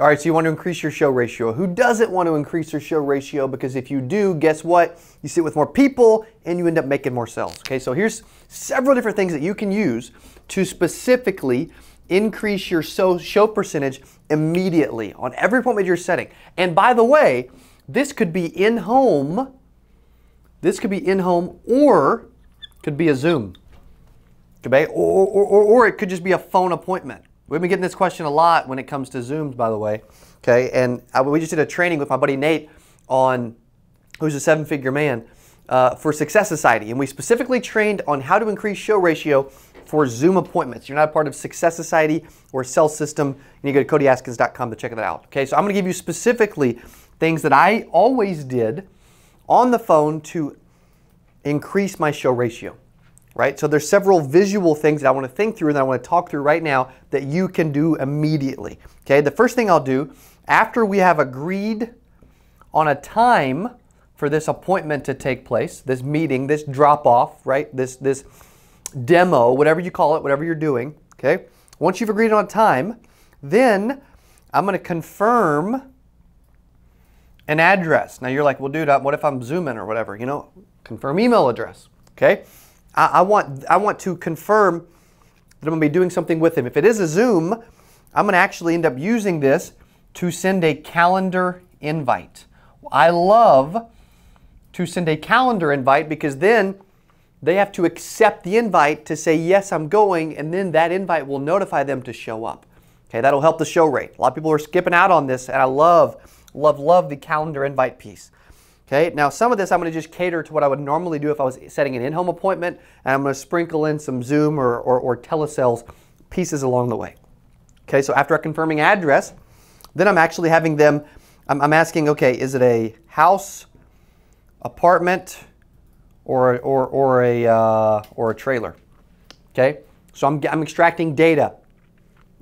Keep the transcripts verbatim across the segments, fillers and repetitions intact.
All right, so you want to increase your show ratio. Who doesn't want to increase their show ratio? Because if you do, guess what? You sit with more people and you end up making more sales. Okay, so here's several different things that you can use to specifically increase your show percentage immediately on every appointment you're setting. And by the way, this could be in-home, this could be in-home or could be a Zoom, could be, or, or, or, or it could just be a phone appointment. We've been getting this question a lot when it comes to Zooms, by the way, okay? And I, we just did a training with my buddy Nate on, who's a seven-figure man, uh, for Success Society. And we specifically trained on how to increase show ratio for Zoom appointments. You're not a part of Success Society or Sell System, you need to go to Cody Askins dot com to check that out, okay? So I'm gonna give you specifically things that I always did on the phone to increase my show ratio. Right? So there's several visual things that I want to think through and that I want to talk through right now that you can do immediately. Okay, the first thing I'll do after we have agreed on a time for this appointment to take place, this meeting, this drop-off, right? This this demo, whatever you call it, whatever you're doing. Okay, once you've agreed on a time, then I'm going to confirm an address. Now you're like, well, dude, what if I'm Zooming or whatever? You know, confirm email address. Okay. I want, I want to confirm that I'm going to be doing something with him. If it is a Zoom, I'm going to actually end up using this to send a calendar invite. I love to send a calendar invite because then they have to accept the invite to say, yes, I'm going, and then that invite will notify them to show up. Okay, that'll help the show rate. A lot of people are skipping out on this, and I love, love, love the calendar invite piece. Okay, now some of this I'm going to just cater to what I would normally do if I was setting an in-home appointment, and I'm going to sprinkle in some Zoom or, or, or telesales pieces along the way. Okay, so after a confirming address, then I'm actually having them, I'm, I'm asking, okay, is it a house, apartment, or, or, or, a, uh, or a trailer? Okay, so I'm, I'm extracting data.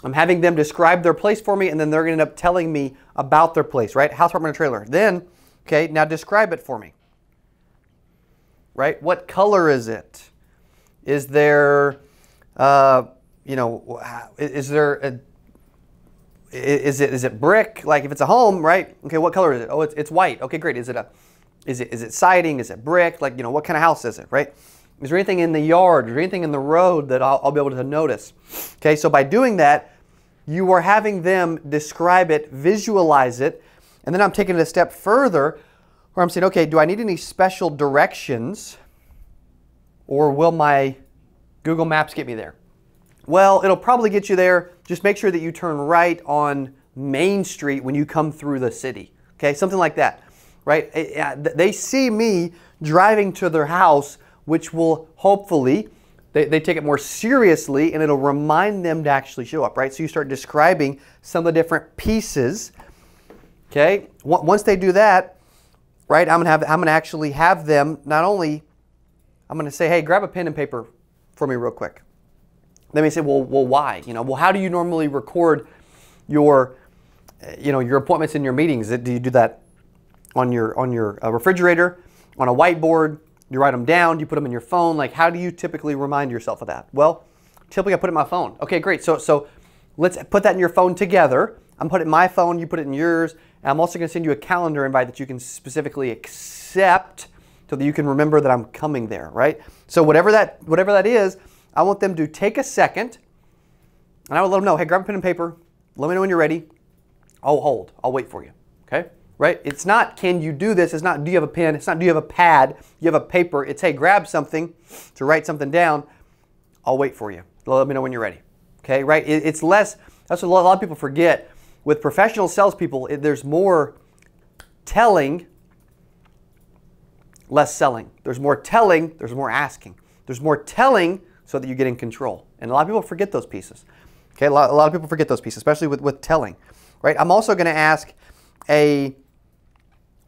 I'm having them describe their place for me, and then they're going to end up telling me about their place, right? House, apartment, or trailer. Then, okay, now describe it for me, right? What color is it? Is there, uh, you know, is there, a, is it is it brick? Like if it's a home, right? Okay, what color is it? Oh, it's it's white. Okay, great. Is it a, is it is it siding? Is it brick? Like, you know, what kind of house is it, right? Is there anything in the yard? Is there anything in the road that I'll, I'll be able to notice? Okay, so by doing that, you are having them describe it, visualize it. And then I'm taking it a step further where I'm saying, okay, do I need any special directions or will my Google Maps get me there? Well, it'll probably get you there. Just make sure that you turn right on Main Street when you come through the city, okay? Something like that, right? They see me driving to their house, which will hopefully, they, they take it more seriously and it'll remind them to actually show up, right? So you start describing some of the different pieces. Okay, once they do that, right, I'm gonna have, I'm gonna actually have them, not only, I'm gonna say, hey, grab a pen and paper for me real quick. They may say, well, well, why? You know, well, how do you normally record your, you know, your appointments and your meetings? Do you do that on your, on your refrigerator, on a whiteboard? You write them down, you put them in your phone? Like, how do you typically remind yourself of that? Well, typically I put it in my phone. Okay, great, so, so let's put that in your phone together. I'm putting it in my phone, you put it in yours. And I'm also going to send you a calendar invite that you can specifically accept so that you can remember that I'm coming there, right? So whatever that, whatever that is, I want them to take a second and I will let them know, hey, grab a pen and paper, let me know when you're ready, I'll hold, I'll wait for you, okay? Right? It's not, can you do this? It's not, do you have a pen? It's not, do you have a pad? You have a paper? It's, hey, grab something to write something down, I'll wait for you, let me know when you're ready, okay? Right? It's less, that's what a lot of people forget. With professional salespeople, there's more telling, less selling. There's more telling, there's more asking. There's more telling so that you get in control. And a lot of people forget those pieces. Okay, a lot, a lot of people forget those pieces, especially with, with telling, right? I'm also gonna ask a,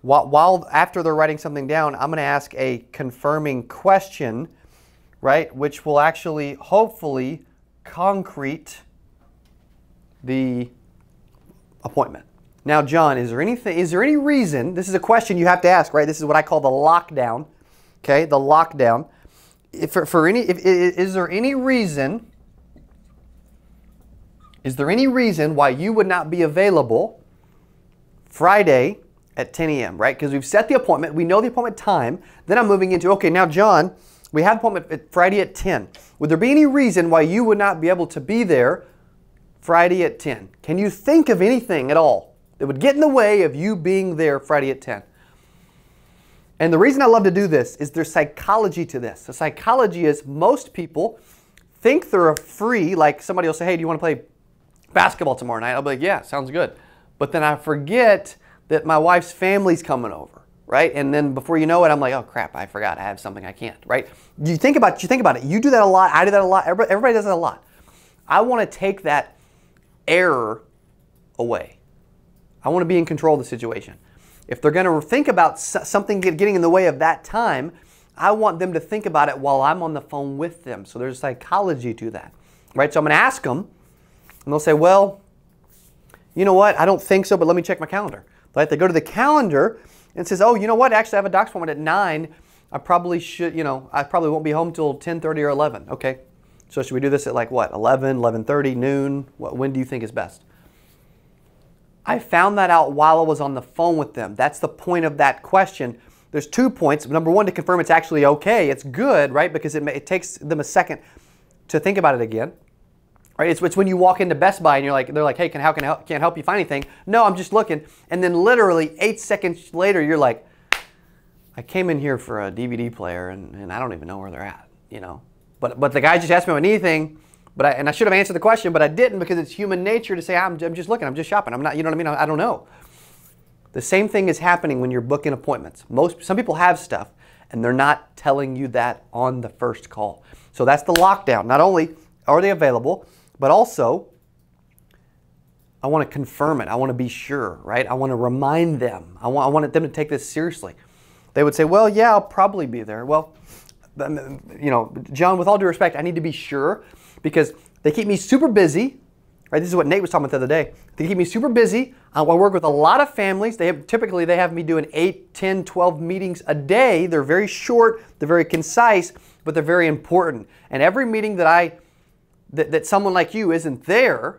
while, while after they're writing something down, I'm gonna ask a confirming question, right? Which will actually, hopefully, concrete the appointment. Now, John, is there anything, is there any reason, this is a question you have to ask, right? This is what I call the lockdown, okay? The lockdown. If, for, for any, if, is there any reason Is there any reason why you would not be available Friday at ten A M, right? Because we've set the appointment. We know the appointment time. Then I'm moving into, okay, now John, we have appointment at Friday at ten. Would there be any reason why you would not be able to be there Friday at ten? Can you think of anything at all that would get in the way of you being there Friday at ten? And the reason I love to do this is there's psychology to this. The psychology is most people think they're free, like somebody will say, hey, do you want to play basketball tomorrow night? I'll be like, yeah, sounds good. But then I forget that my wife's family's coming over, right? And then before you know it, I'm like, oh crap, I forgot, I have something I can't, right? You think about it, you think about it. You do that a lot, I do that a lot, everybody, everybody does that a lot. I want to take that error away. I want to be in control of the situation. If they're going to think about something getting in the way of that time, I want them to think about it while I'm on the phone with them. So there's psychology to that, right? So I'm going to ask them, and they'll say, well, you know what? I don't think so, but let me check my calendar. Right? They go to the calendar and says, oh, you know what? Actually, I have a doctor's appointment at nine. I probably should, you know, I probably won't be home till ten thirty or eleven. Okay, so should we do this at like what? eleven, eleven thirty, noon? What, when do you think is best? I found that out while I was on the phone with them. That's the point of that question. There's two points. Number one, to confirm it's actually okay. It's good, right? Because it, may, it takes them a second to think about it again. Right? It's, it's when you walk into Best Buy and you're like, they're like, hey, can, how can I help, can't help you find anything? No, I'm just looking. And then literally eight seconds later, you're like, I came in here for a D V D player and, and I don't even know where they're at, you know? But, but the guy just asked me about anything. But I, and I should have answered the question, but I didn't because it's human nature to say, I'm, I'm just looking, I'm just shopping. I'm not, you know what I mean? I, I don't know. The same thing is happening when you're booking appointments. Most, some people have stuff, and they're not telling you that on the first call. So that's the lockdown. Not only are they available, but also I want to confirm it. I want to be sure, right? I want to remind them. I want, I wanted them to take this seriously. They would say, well, yeah, I'll probably be there. Well, you know, John, with all due respect, I need to be sure. Because they keep me super busy, right? This is what Nate was talking about the other day. They keep me super busy. I work with a lot of families. They have, typically, they have me doing eight, ten, twelve meetings a day. They're very short, they're very concise, but they're very important. And every meeting that, I, that, that someone like you isn't there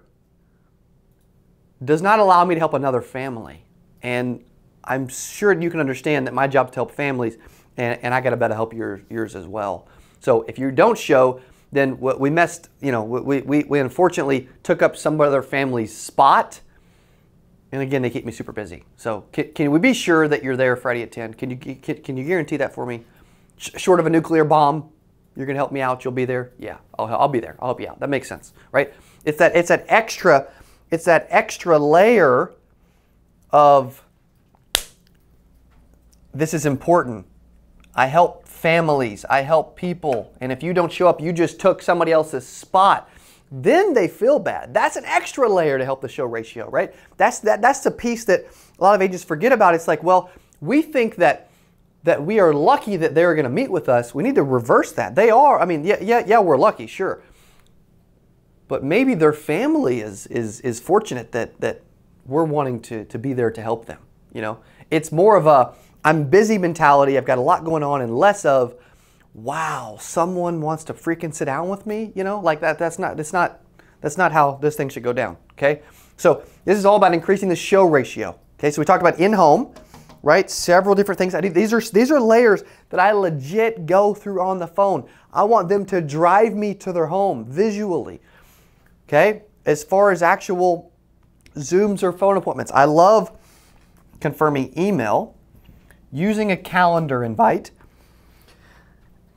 does not allow me to help another family. And I'm sure you can understand that my job is to help families, and, and I got to better help your, yours as well. So if you don't show, then what we messed, you know, we, we, we unfortunately took up some other family's spot. And again, they keep me super busy. So can, can we be sure that you're there Friday at ten? Can you, can, can you guarantee that for me? Sh short of a nuclear bomb, you're going to help me out, you'll be there? Yeah, I'll, I'll be there, I'll help you out. That makes sense, right? It's that, it's that extra, it's that extra layer of this is important. I help families, I help people, and if you don't show up, you just took somebody else's spot. Then they feel bad. That's an extra layer to help the show ratio, right? That's, that, that's the piece that a lot of agents forget about. It's like, well, we think that, that we are lucky that they're going to meet with us. We need to reverse that. They are. I mean, yeah, yeah, yeah, we're lucky, sure. But maybe their family is, is, is fortunate that, that we're wanting to, to be there to help them, you know? It's more of a I'm busy mentality, I've got a lot going on, and less of, wow, someone wants to freaking sit down with me, you know, like that, that's not, that's not, that's not how this thing should go down, okay? So this is all about increasing the show ratio, okay? So we talked about in-home, right? Several different things. I do, these are, these are layers that I legit go through on the phone. I want them to drive me to their home visually, okay? As far as actual Zooms or phone appointments, I love confirming email, using a calendar invite.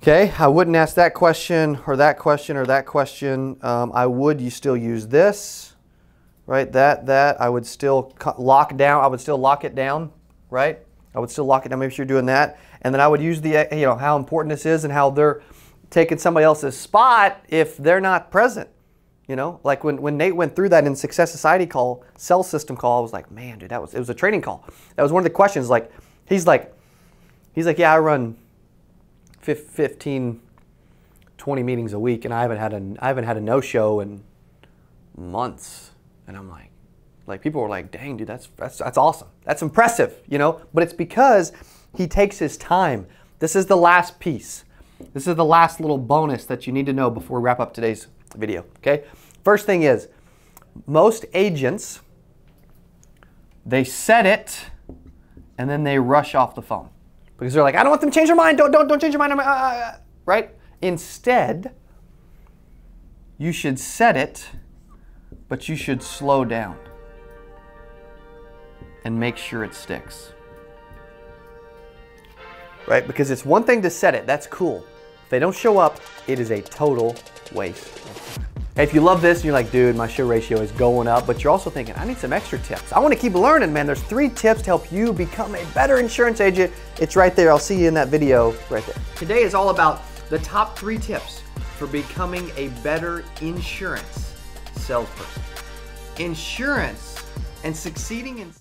Okay, I wouldn't ask that question or that question or that question. Um, I would, you still use this, right? That, that, I would still lock down, I would still lock it down, right? I would still lock it down, make sure you're doing that. And then I would use the, you know, how important this is and how they're taking somebody else's spot if they're not present. You know, like when, when Nate went through that in Success Society call, Sell System call, I was like, man, dude, that was, it was a training call. That was one of the questions, like, He's like, he's like, yeah, I run fifteen, twenty meetings a week, and I haven't had a, I haven't had a no-show in months. And I'm like, like people were like, dang, dude, that's, that's, that's awesome. That's impressive, you know? But it's because he takes his time. This is the last piece. This is the last little bonus that you need to know before we wrap up today's video, okay? First thing is, most agents, they set it and then they rush off the phone because they're like, I don't want them to change their mind. Don't, don't, don't change your mind. Uh, right? Instead, you should set it, but you should slow down and make sure it sticks. Right? Because it's one thing to set it. That's cool. If they don't show up, it is a total waste. If you love this and you're like, dude, my show ratio is going up, but you're also thinking, I need some extra tips. I want to keep learning, man. There's three tips to help you become a better insurance agent. It's right there. I'll see you in that video right there. Today is all about the top three tips for becoming a better insurance salesperson. Insurance and succeeding in